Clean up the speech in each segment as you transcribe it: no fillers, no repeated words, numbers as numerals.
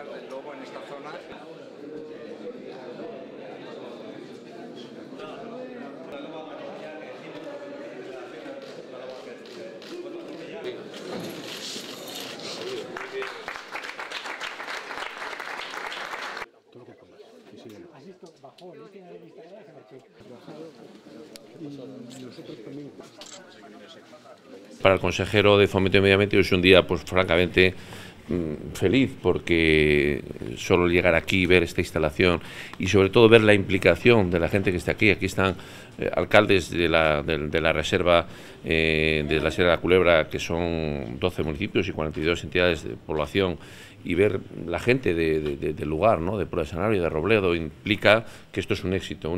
presencia del lobo en esta zona. Para el consejero de Fomento y Medio Ambiente es un día, pues francamente, feliz, porque solo llegar aquí, ver esta instalación y sobre todo ver la implicación de la gente que está aquí. Aquí están alcaldes de la reserva de la Sierra de la Culebra, que son 12 municipios y 42 entidades de población, y ver la gente del lugar, ¿no?, de Puebla de Sanabria, de Robledo, implica que esto es un éxito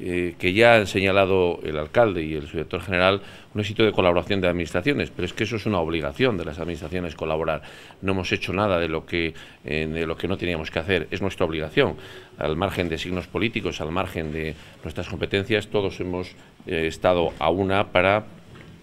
que ya han señalado el alcalde y el subdirector general, un éxito de colaboración de administraciones, pero es que eso es una obligación de las administraciones colaborar. No hemos hecho nada de lo que no teníamos que hacer, es nuestra obligación. Al margen de signos políticos, al margen de nuestras competencias, todos hemos estado a una para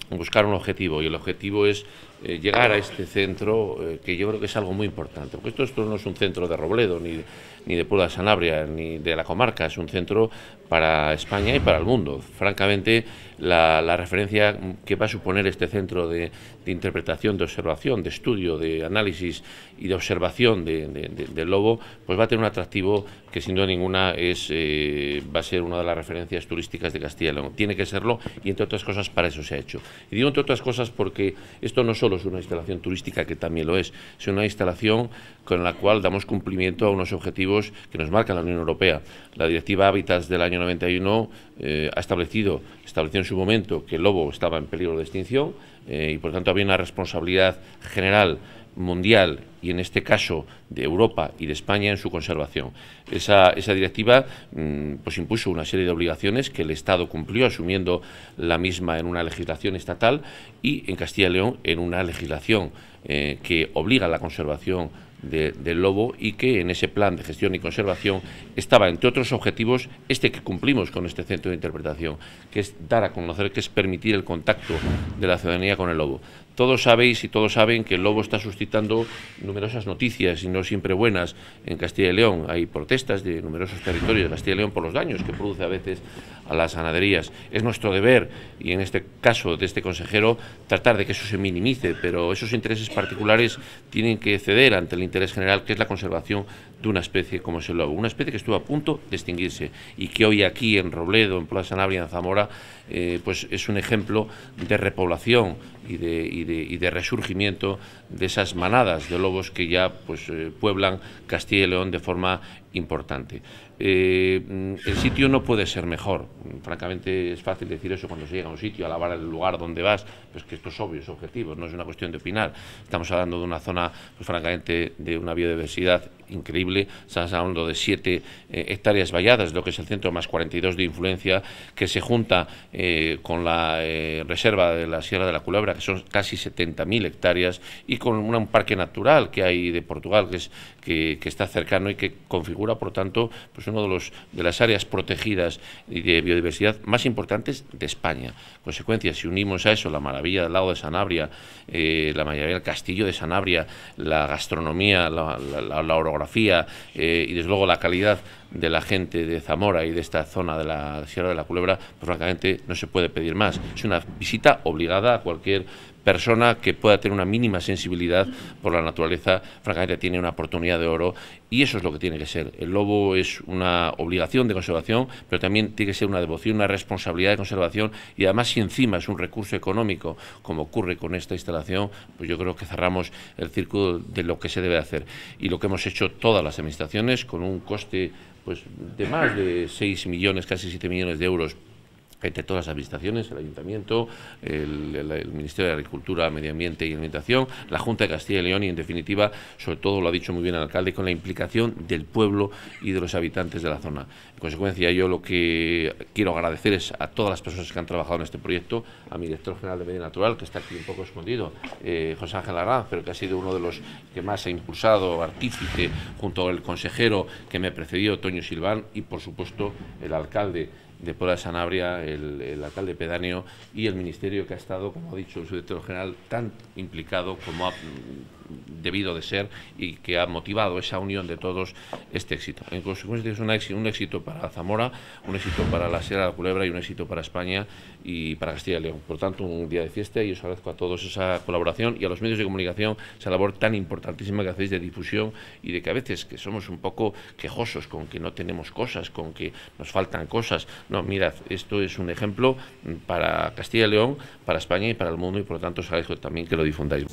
buscar un objetivo, y el objetivo es llegar a este centro, que yo creo que es algo muy importante, porque esto no es un centro de Robledo, ni de Puebla de Sanabria, ni de la comarca, es un centro para España y para el mundo. Francamente, la referencia que va a suponer este centro de interpretación, de observación, de estudio, de análisis y de observación del lobo, pues va a tener un atractivo que sin duda ninguna va a ser una de las referencias turísticas de Castilla y León. Tiene que serlo, y entre otras cosas para eso se ha hecho. Y digo entre otras cosas porque esto no solo es una instalación turística, que también lo es una instalación con la cual damos cumplimiento a unos objetivos que nos marca la Unión Europea. La Directiva Hábitats del año 91 ha estableció en su momento que el lobo estaba en peligro de extinción y por tanto había una responsabilidad general, mundial y en este caso de Europa y de España en su conservación. Esa directiva pues impuso una serie de obligaciones que el Estado cumplió asumiendo la misma en una legislación estatal y en Castilla y León en una legislación que obliga a la conservación del lobo, y que en ese plan de gestión y conservación estaba, entre otros objetivos, este que cumplimos con este centro de interpretación, que es dar a conocer, que es permitir el contacto de la ciudadanía con el lobo. Todos sabéis y todos saben que el lobo está suscitando numerosas noticias, y no siempre buenas, en Castilla y León. Hay protestas de numerosos territorios de Castilla y León por los daños que produce a veces a las ganaderías. Es nuestro deber, y en este caso de este consejero, tratar de que eso se minimice, pero esos intereses particulares tienen que ceder ante el interés general, que es la conservación de una especie como es el lobo, una especie que estuvo a punto de extinguirse y que hoy aquí en Robledo, en Puebla de Sanabria, en Zamora, pues es un ejemplo de repoblación y de resurgimiento de esas manadas de lobos que ya pues pueblan Castilla y León de forma importante. El sitio no puede ser mejor. Francamente, es fácil decir eso cuando se llega a un sitio, alabar el lugar donde vas, pues que esto es obvio, es objetivo, no es una cuestión de opinar. Estamos hablando de una zona, pues francamente, de una biodiversidad increíble. Estamos hablando de 7 hectáreas valladas, lo que es el centro, más 42 de influencia, que se junta con la reserva de la Sierra de la Culebra, que son casi 70.000 hectáreas, y con un parque natural que hay de Portugal, que está cercano y que configura, por tanto, pues uno de las áreas protegidas y de biodiversidad más importantes de España. En consecuencia, si unimos a eso la maravilla del lago de Sanabria, la maravilla del castillo de Sanabria, la gastronomía, la orografía y desde luego la calidad de la gente de Zamora y de esta zona de la Sierra de la Culebra, pues francamente no se puede pedir más. Es una visita obligada a cualquier persona que pueda tener una mínima sensibilidad por la naturaleza. Francamente tiene una oportunidad de oro, y eso es lo que tiene que ser. El lobo es una obligación de conservación, pero también tiene que ser una devoción, una responsabilidad de conservación, y además si encima es un recurso económico, como ocurre con esta instalación, pues yo creo que cerramos el círculo de lo que se debe hacer. Y lo que hemos hecho todas las administraciones, con un coste pues de más de 6 millones, casi 7 millones de euros, entre todas las administraciones, el Ayuntamiento, el Ministerio de Agricultura, Medio Ambiente y Alimentación, la Junta de Castilla y León, y en definitiva, sobre todo, lo ha dicho muy bien el alcalde, con la implicación del pueblo y de los habitantes de la zona. En consecuencia, yo lo que quiero agradecer es a todas las personas que han trabajado en este proyecto, a mi director general de Medio Natural, que está aquí un poco escondido, José Ángel Arán, pero que ha sido uno de los que más ha impulsado, artífice, junto al consejero que me precedió, Toño Silván, y por supuesto el alcalde de Puebla de Sanabria, el alcalde pedáneo, y el ministerio, que ha estado, como ha dicho el subdirector general, tan implicado como ha debido de ser y que ha motivado esa unión de todos este éxito. En consecuencia, es un éxito para Zamora, un éxito para la Sierra de la Culebra y un éxito para España y para Castilla y León. Por tanto, un día de fiesta y os agradezco a todos esa colaboración y a los medios de comunicación esa labor tan importantísima que hacéis de difusión y de que a veces que somos un poco quejosos con que no tenemos cosas, con que nos faltan cosas. No, mirad, esto es un ejemplo para Castilla y León, para España y para el mundo y por lo tanto os agradezco también que lo difundáis.